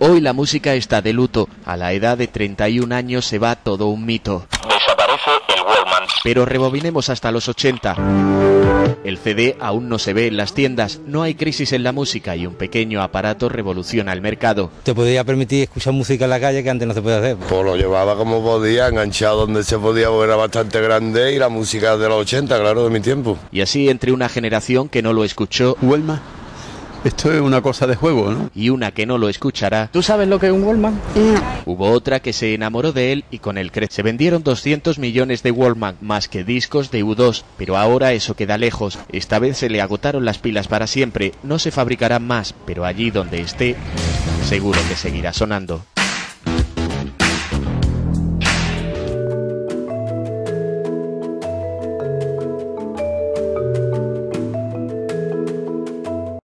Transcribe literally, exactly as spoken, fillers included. Hoy la música está de luto. A la edad de treinta y un años se va todo un mito. Desaparece el Walkman. Pero rebobinemos hasta los ochenta. El C D aún no se ve en las tiendas, no hay crisis en la música y un pequeño aparato revoluciona el mercado. Te podía permitir escuchar música en la calle que antes no se podía hacer. Pues lo llevaba como podía, enganchado donde se podía, porque era bastante grande y la música de los ochenta, claro, de mi tiempo. Y así entre una generación que no lo escuchó. Walkman. Esto es una cosa de juego, ¿no? Y una que no lo escuchará. ¿Tú sabes lo que es un Walkman? No. Hubo otra que se enamoró de él y con él creció. Se vendieron doscientos millones de Walkman, más que discos de U dos, pero ahora eso queda lejos. Esta vez se le agotaron las pilas para siempre, no se fabricarán más, pero allí donde esté, seguro que seguirá sonando.